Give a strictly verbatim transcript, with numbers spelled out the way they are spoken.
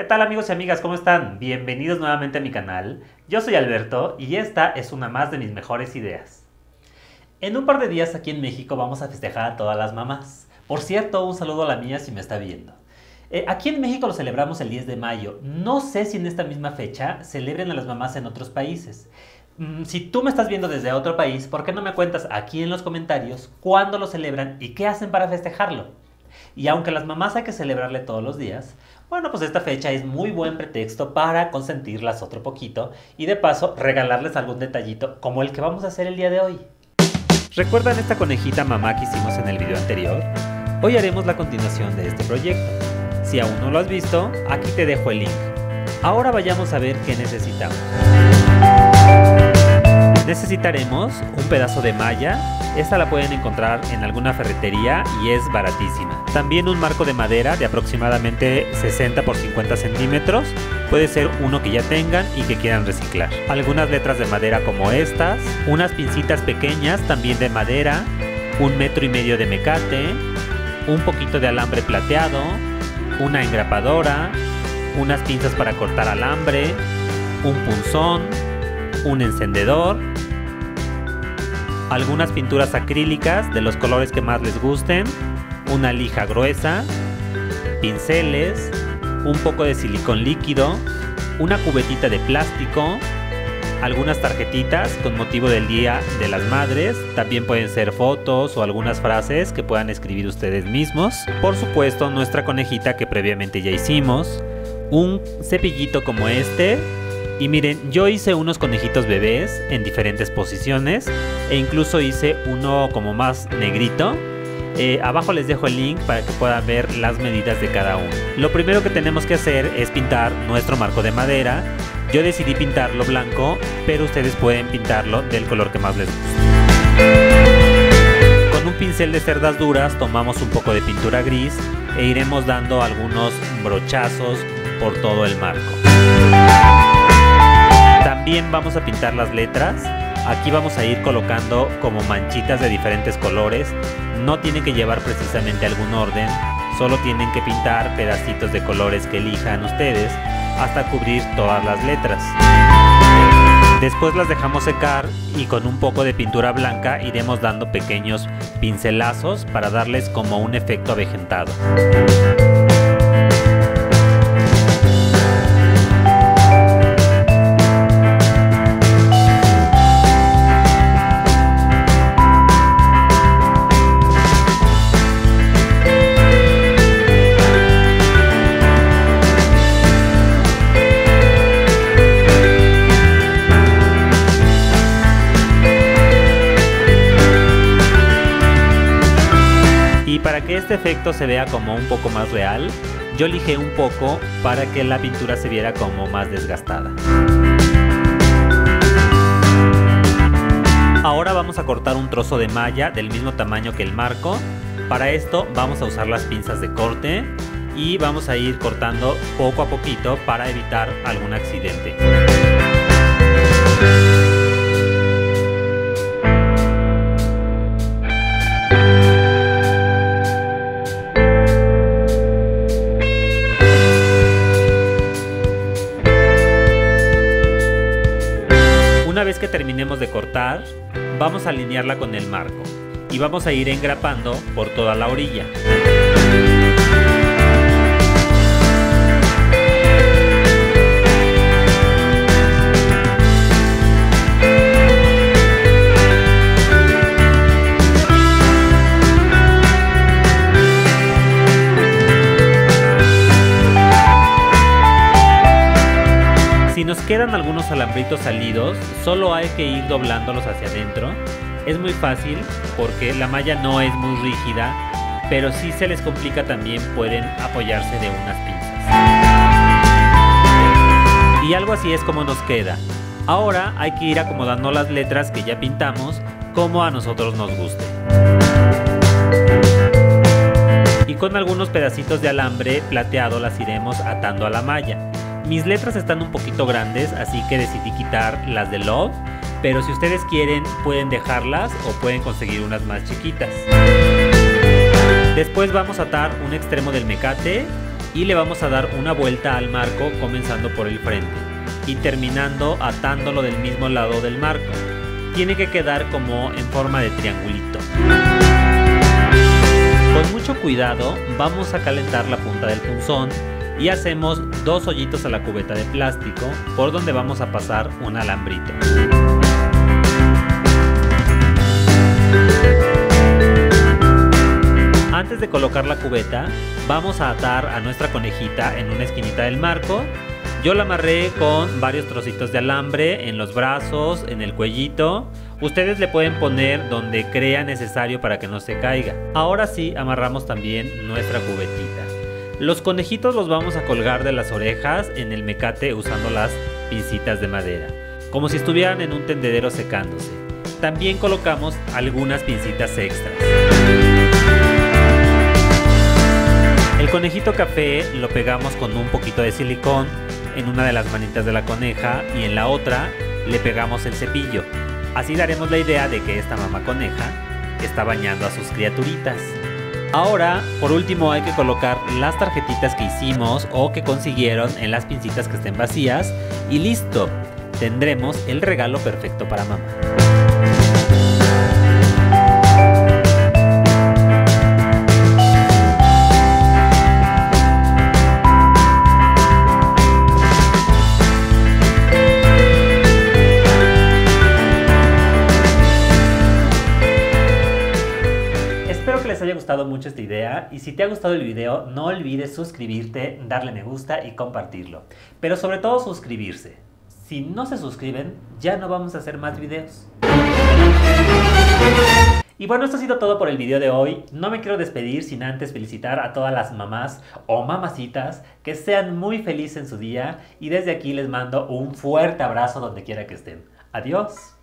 ¿Qué tal amigos y amigas? ¿Cómo están? Bienvenidos nuevamente a mi canal. Yo soy Alberto y esta es una más de mis mejores ideas. En un par de días aquí en México vamos a festejar a todas las mamás. Por cierto, un saludo a la mía si me está viendo. Eh, aquí en México lo celebramos el diez de mayo. No sé si en esta misma fecha celebren a las mamás en otros países. Mm, si tú me estás viendo desde otro país, ¿por qué no me cuentas aquí en los comentarios cuándo lo celebran y qué hacen para festejarlo? Y aunque las mamás hay que celebrarle todos los días, bueno, pues esta fecha es muy buen pretexto para consentirlas otro poquito y de paso regalarles algún detallito como el que vamos a hacer el día de hoy. ¿Recuerdan esta conejita mamá que hicimos en el video anterior? Hoy haremos la continuación de este proyecto. Si aún no lo has visto, aquí te dejo el link. Ahora vayamos a ver qué necesitamos. Necesitaremos un pedazo de malla. Esta la pueden encontrar en alguna ferretería y es baratísima. También un marco de madera de aproximadamente sesenta por cincuenta centímetros. Puede ser uno que ya tengan y que quieran reciclar. Algunas letras de madera como estas. Unas pincitas pequeñas también de madera. Un metro y medio de mecate. Un poquito de alambre plateado. Una engrapadora. Unas pinzas para cortar alambre. Un punzón. Un encendedor, algunas pinturas acrílicas de los colores que más les gusten, una lija gruesa, pinceles, un poco de silicón líquido, una cubetita de plástico, algunas tarjetitas con motivo del Día de las Madres, también pueden ser fotos o algunas frases que puedan escribir ustedes mismos, por supuesto nuestra conejita que previamente ya hicimos, un cepillito como este. Y miren, yo hice unos conejitos bebés en diferentes posiciones e incluso hice uno como más negrito. Eh, abajo les dejo el link para que puedan ver las medidas de cada uno. Lo primero que tenemos que hacer es pintar nuestro marco de madera. Yo decidí pintarlo blanco, pero ustedes pueden pintarlo del color que más les guste. Con un pincel de cerdas duras tomamos un poco de pintura gris e iremos dando algunos brochazos por todo el marco. También vamos a pintar las letras. Aquí vamos a ir colocando como manchitas de diferentes colores. No tienen que llevar precisamente algún orden, solo tienen que pintar pedacitos de colores que elijan ustedes hasta cubrir todas las letras. Después las dejamos secar y con un poco de pintura blanca iremos dando pequeños pincelazos para darles como un efecto avejentado. Para que este efecto se vea como un poco más real, yo lijé un poco para que la pintura se viera como más desgastada. Ahora vamos a cortar un trozo de malla del mismo tamaño que el marco. Para esto vamos a usar las pinzas de corte y vamos a ir cortando poco a poquito para evitar algún accidente. Una vez que terminemos de cortar, vamos a alinearla con el marco y vamos a ir engrapando por toda la orilla. Si nos quedan algunos alambritos salidos, solo hay que ir doblándolos hacia adentro. Es muy fácil porque la malla no es muy rígida, pero si se les complica también pueden apoyarse de unas pinzas. Y algo así es como nos queda. Ahora hay que ir acomodando las letras que ya pintamos como a nosotros nos guste. Y con algunos pedacitos de alambre plateado las iremos atando a la malla. Mis letras están un poquito grandes, así que decidí quitar las de Love, pero si ustedes quieren pueden dejarlas o pueden conseguir unas más chiquitas. Después vamos a atar un extremo del mecate y le vamos a dar una vuelta al marco comenzando por el frente y terminando atándolo del mismo lado del marco. Tiene que quedar como en forma de triangulito. Con mucho cuidado vamos a calentar la punta del punzón y hacemos dos hoyitos a la cubeta de plástico por donde vamos a pasar un alambrito. Antes de colocar la cubeta, vamos a atar a nuestra conejita en una esquinita del marco. Yo la amarré con varios trocitos de alambre en los brazos, en el cuellito. Ustedes le pueden poner donde crea necesario para que no se caiga. Ahora sí, amarramos también nuestra cubetita. Los conejitos los vamos a colgar de las orejas en el mecate usando las pincitas de madera, como si estuvieran en un tendedero secándose. También colocamos algunas pincitas extras. El conejito café lo pegamos con un poquito de silicón en una de las manitas de la coneja y en la otra le pegamos el cepillo. Así daremos la idea de que esta mamá coneja está bañando a sus criaturitas. Ahora, por último, hay que colocar las tarjetitas que hicimos o que consiguieron en las pincitas que estén vacías y listo, tendremos el regalo perfecto para mamá. Gustado mucho esta idea, y si te ha gustado el video no olvides suscribirte, darle me gusta y compartirlo, pero sobre todo suscribirse. Si no se suscriben ya no vamos a hacer más videos. Y bueno, esto ha sido todo por el video de hoy. No me quiero despedir sin antes felicitar a todas las mamás o mamacitas, que sean muy felices en su día, y desde aquí les mando un fuerte abrazo donde quiera que estén. Adiós.